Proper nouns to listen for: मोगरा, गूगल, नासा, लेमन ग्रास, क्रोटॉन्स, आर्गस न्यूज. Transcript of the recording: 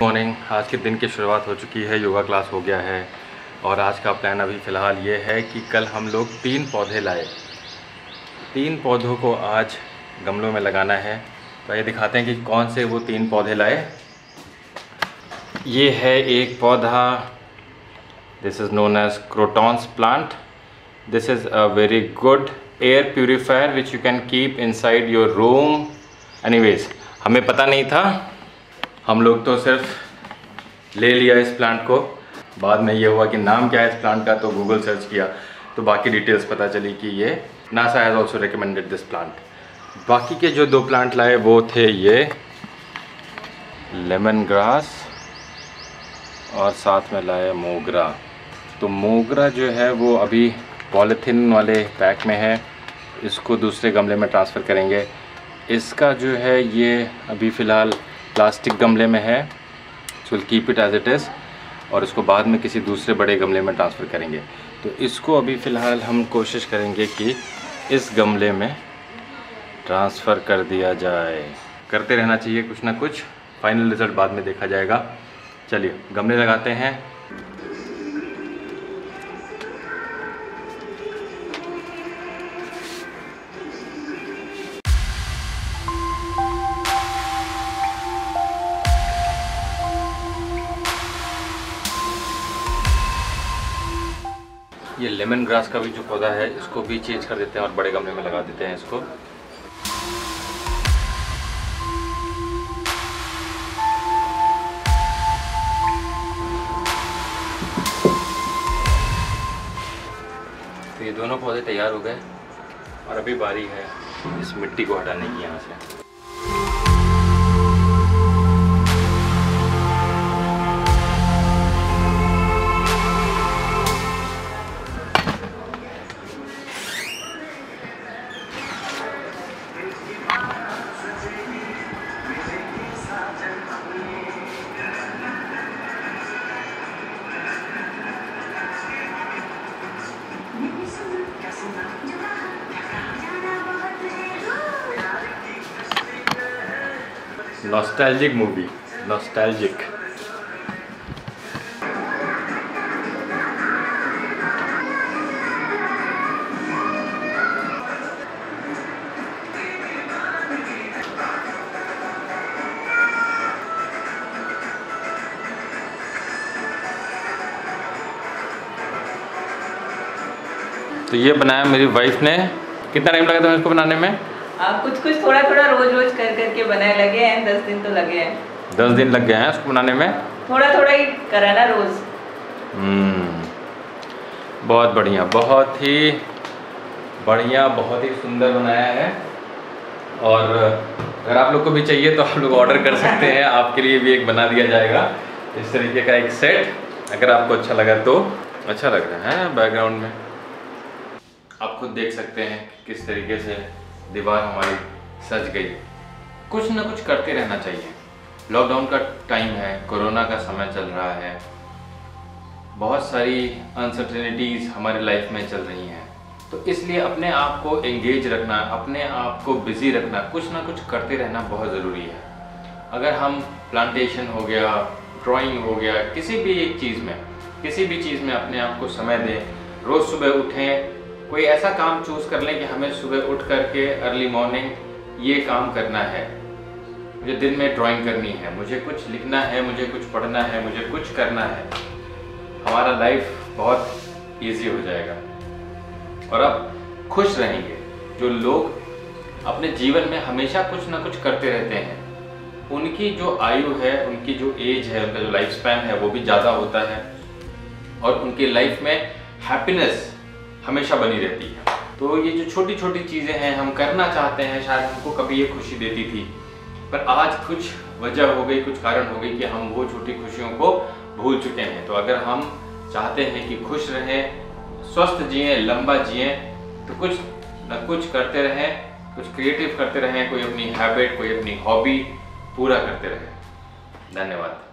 Morning, आज के दिन की शुरुआत हो चुकी है, योगा क्लास हो गया है और आज का प्लान अभी फ़िलहाल ये है कि कल हम लोग 3 पौधे लाए। 3 पौधों को आज गमलों में लगाना है। तो ये दिखाते हैं कि कौन से वो 3 पौधे लाए। ये है एक पौधा, this is known as क्रोटॉन्स plant. This is a very good air purifier which you can keep inside your room. Anyways, हमें पता नहीं था, हम लोग तो सिर्फ ले लिया इस प्लांट को। बाद में ये हुआ कि नाम क्या है इस प्लांट का, तो गूगल सर्च किया तो बाकी डिटेल्स पता चली कि ये नासा has also recommended this plant. बाकी के जो 2 प्लांट लाए वो थे ये लेमन ग्रास और साथ में लाए मोगरा। तो मोगरा जो है वो अभी पॉलीथिन वाले पैक में है, इसको दूसरे गमले में ट्रांसफ़र करेंगे। इसका जो है ये अभी फ़िलहाल प्लास्टिक गमले में है, so will keep it as it is और इसको बाद में किसी दूसरे बड़े गमले में ट्रांसफ़र करेंगे। तो इसको अभी फ़िलहाल हम कोशिश करेंगे कि इस गमले में ट्रांसफ़र कर दिया जाए। करते रहना चाहिए कुछ ना कुछ, फाइनल रिज़ल्ट बाद में देखा जाएगा। चलिए गमले लगाते हैं। ये लेमन ग्रास का भी जो पौधा है इसको भी चेंज कर देते हैं और बड़े गमले में लगा देते हैं इसको। तो ये दोनों पौधे तैयार हो गए और अभी बारी है इस मिट्टी को हटाने की यहाँ से। Nostalgic movie, nostalgic. तो ये बनाया मेरी वाइफ ने। कितना टाइम लगा था इसको बनाने में? कुछ थोड़ा थोड़ा रोज कर करके बनाए लगे हैं। 10 दिन तो लगे हैं। 10 दिन लग गए हैं उसको बनाने में। थोड़ा थोड़ा ही कराना रोज। बहुत बढ़िया, बहुत ही बढ़िया, बहुत ही सुंदर बनाया है। और अगर आप लोग को भी चाहिए तो आप लोग ऑर्डर कर सकते हैं, आपके लिए भी एक बना दिया जाएगा इस तरीके का एक सेट। अगर आपको अच्छा लगा तो अच्छा लग रहा है। बैकग्राउंड में आप खुद देख सकते हैं किस तरीके से दीवार हमारी सज गई। कुछ ना कुछ करते रहना चाहिए। लॉकडाउन का टाइम है, कोरोना का समय चल रहा है, बहुत सारी अनसर्टेनिटीज़ हमारी लाइफ में चल रही हैं। तो इसलिए अपने आप को एंगेज रखना, अपने आप को बिजी रखना, कुछ ना कुछ करते रहना बहुत ज़रूरी है। अगर हम प्लांटेशन हो गया, ड्राइंग हो गया, किसी भी चीज़ में अपने आप को समय दें। रोज़ सुबह उठें, कोई ऐसा काम चूज़ कर लें कि हमें सुबह उठ करके अर्ली मॉर्निंग ये काम करना है, मुझे दिन में ड्राइंग करनी है, मुझे कुछ लिखना है, मुझे कुछ पढ़ना है, मुझे कुछ करना है। हमारा लाइफ बहुत इजी हो जाएगा और आप खुश रहेंगे। जो लोग अपने जीवन में हमेशा कुछ ना कुछ करते रहते हैं, उनकी जो आयु है, उनकी जो एज है, उनका जो लाइफ स्पैन है वो भी ज़्यादा होता है और उनकी लाइफ में हैप्पीनेस हमेशा बनी रहती है। तो ये जो छोटी छोटी चीज़ें हैं हम करना चाहते हैं, शायद हमको कभी ये खुशी देती थी, पर आज कुछ वजह हो गई, कुछ कारण हो गई कि हम वो छोटी खुशियों को भूल चुके हैं। तो अगर हम चाहते हैं कि खुश रहें, स्वस्थ जिएं, लंबा जिएं, तो कुछ न कुछ करते रहें, कुछ क्रिएटिव करते रहें, कोई अपनी हैबिट, कोई अपनी हॉबी पूरा करते रहें। धन्यवाद।